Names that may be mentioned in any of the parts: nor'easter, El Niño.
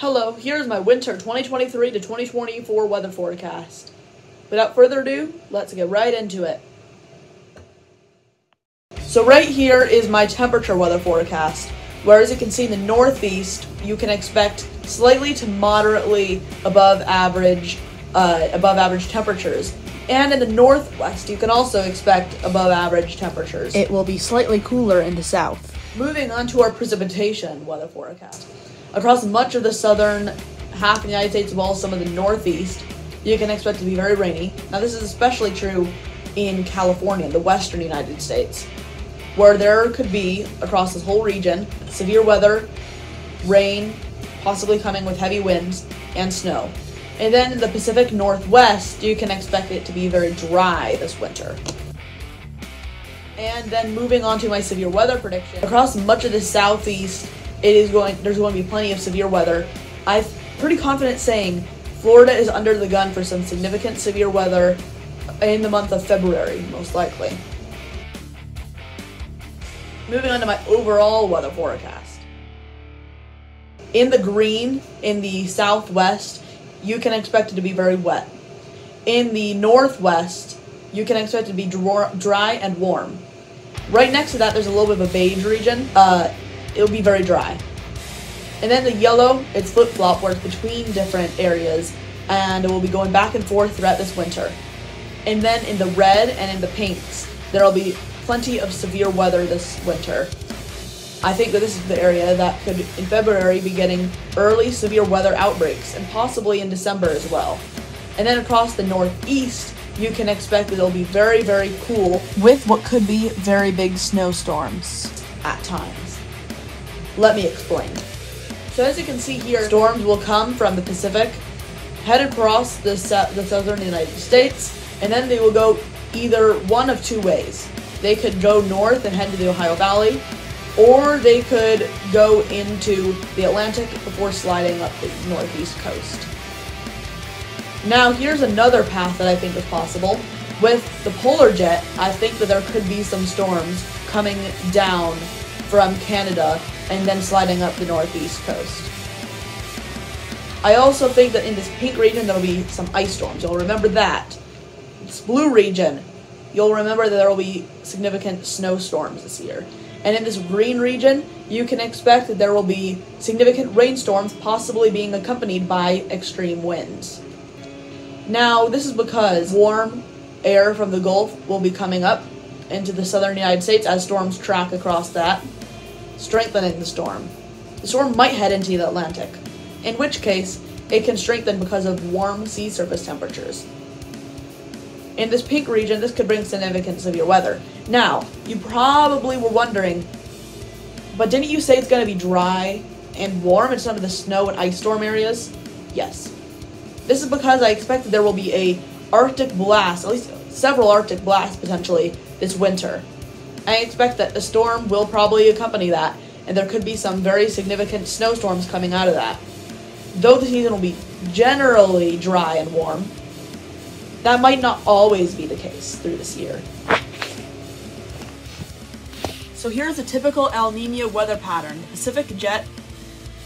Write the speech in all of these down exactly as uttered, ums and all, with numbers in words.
Hello, here's my winter twenty twenty-three to twenty twenty-four weather forecast. Without further ado, let's get right into it. So right here is my temperature weather forecast, where as you can see in the northeast, you can expect slightly to moderately above average, uh, above average temperatures. And in the northwest, you can also expect above average temperatures. It will be slightly cooler in the south. Moving on to our precipitation weather forecast. Across much of the southern half of the United States, as well as some of the northeast, you can expect to be very rainy. Now, this is especially true in California, the western United States, where there could be, across this whole region, severe weather, rain, possibly coming with heavy winds, and snow. And then in the Pacific Northwest, you can expect it to be very dry this winter. And then moving on to my severe weather prediction. Across much of the southeast, it is going, there's going to be plenty of severe weather. I'm pretty confident saying Florida is under the gun for some significant severe weather in the month of February, most likely. Moving on to my overall weather forecast. In the green, in the southwest, you can expect it to be very wet. In the northwest, you can expect it to be dry and warm. Right next to that, there's a little bit of a beige region. Uh, it'll be very dry. And then the yellow, it's flip-flop, where it's between different areas, and it will be going back and forth throughout this winter. And then in the red and in the pinks, there'll be plenty of severe weather this winter. I think that this is the area that could, in February, be getting early severe weather outbreaks, and possibly in December as well. And then across the northeast, you can expect that it'll be very, very cool, with what could be very big snowstorms at times. Let me explain. So as you can see here, storms will come from the Pacific, head across the, the southern United States, and then they will go either one of two ways. They could go north and head to the Ohio Valley, or they could go into the Atlantic before sliding up the northeast coast. Now here's another path that I think is possible. With the polar jet, I think that there could be some storms coming down from Canada and then sliding up the northeast coast. I also think that in this pink region there will be some ice storms. You'll remember that. This blue region, you'll remember that there will be significant snowstorms this year. And in this green region, you can expect that there will be significant rainstorms, possibly being accompanied by extreme winds. Now, this is because warm air from the Gulf will be coming up into the southern United States as storms track across that, strengthening the storm. The storm might head into the Atlantic, in which case it can strengthen because of warm sea surface temperatures. In this pink region, this could bring significant severe weather. Now, you probably were wondering, but didn't you say it's going to be dry and warm in some of the snow and ice storm areas? Yes. This is because I expect that there will be a Arctic blast, at least several Arctic blasts potentially, this winter. I expect that a storm will probably accompany that, and there could be some very significant snowstorms coming out of that. Though the season will be generally dry and warm, that might not always be the case through this year. So here's a typical El Niño weather pattern. The Pacific jet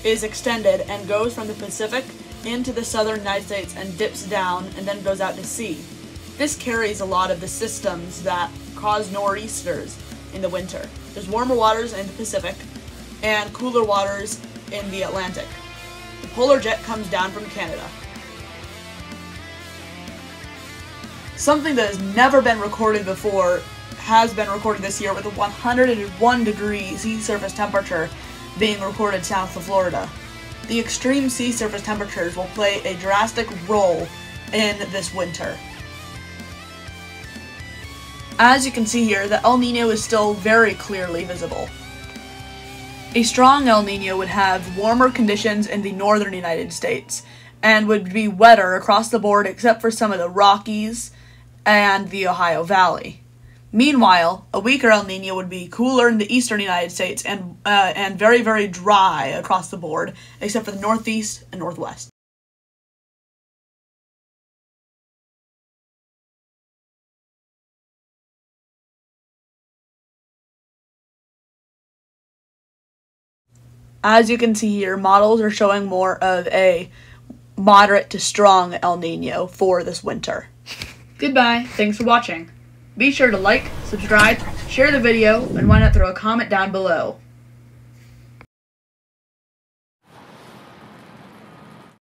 is extended and goes from the Pacific into the southern United States and dips down and then goes out to sea. This carries a lot of the systems that cause nor'easters in the winter. There's warmer waters in the Pacific and cooler waters in the Atlantic. The polar jet comes down from Canada. Something that has never been recorded before has been recorded this year, with a one hundred one degree sea surface temperature being recorded south of Florida. The extreme sea surface temperatures will play a drastic role in this winter. As you can see here, the El Niño is still very clearly visible. A strong El Niño would have warmer conditions in the northern United States and would be wetter across the board except for some of the Rockies and the Ohio Valley. Meanwhile, a weaker El Niño would be cooler in the eastern United States and uh, and very, very dry across the board, except for the northeast and northwest. As you can see here, models are showing more of a moderate to strong El Nino for this winter. Goodbye. Thanks for watching. Be sure to like, subscribe, share the video, and why not throw a comment down below.